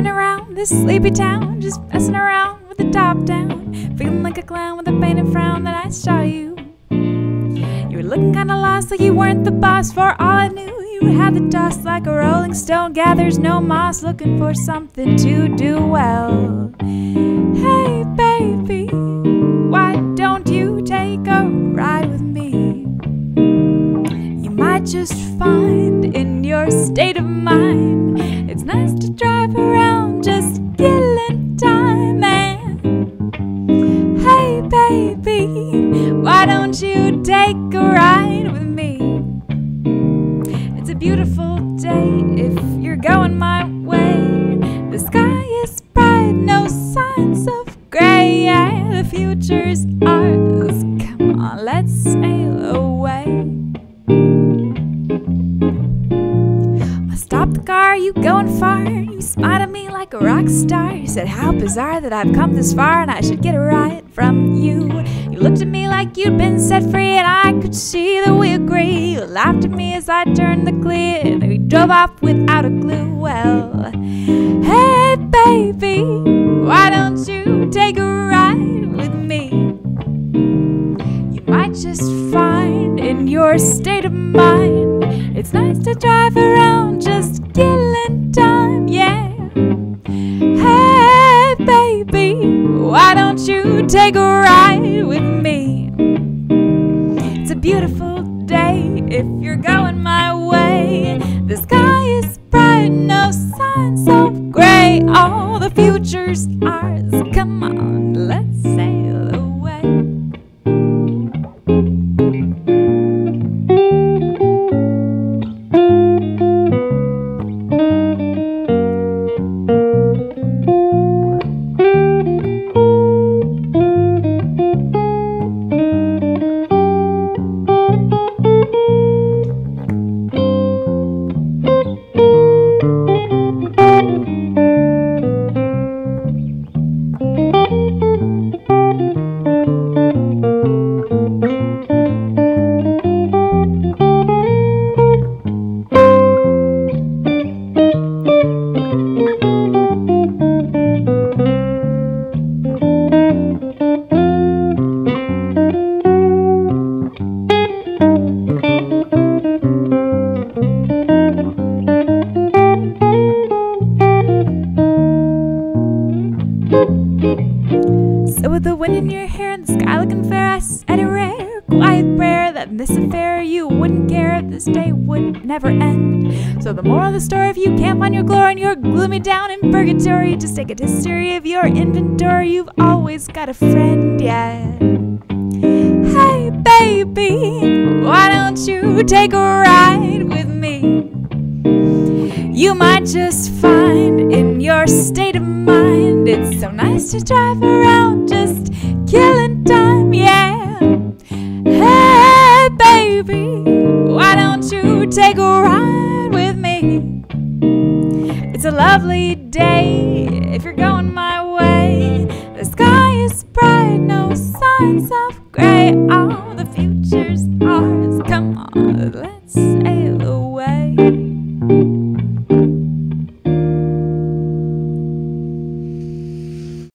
driving around this sleepy town, just messing around with the top down, feeling like a clown with a painted frown. That I saw you, you were looking kinda lost, like you weren't the boss. For all I knew, you had the dust like a rolling stone gathers no moss, looking for something to do well. Hey baby, why don't you take a ride with me? You might just find in your state of mind it's nice to drive around just killing time. And hey baby, why don't you take a ride with me? It's a beautiful day if you're going my way. The sky is bright, no signs of gray. Yeah, the future's ours. Come on, let's sail away. Stop the car, you going far? You smiled at me like a rock star. You said how bizarre that I've come this far and I should get a ride from you. You looked at me like you'd been set free, and I could see that we agree. You laughed at me as I turned the clear, and we drove off without a clue. Well, hey baby, why don't you take a ride with me? You might just find in your state of mind it's nice to drive around just killing time, yeah. Hey baby, why don't you take a ride with me? It's a beautiful day if you're going my way. The sky is bright, no signs of gray. All the future's ours. Come on, let's sail away. So with the wind in your hair and the sky looking fair, I said a rare, quiet prayer that in this affair you wouldn't care if this day would never end. So the moral of the story, if you can't find your glory and you're gloomy down in purgatory, just take a history of your inventory. You've always got a friend, yeah. Hey baby, why don't you take a ride with me? You might just find in your state of mind it's so nice to drive around just killing time, yeah. Hey baby, why don't you take a ride with me? It's a lovely day if you're going my way. The sky is bright, no signs of gray.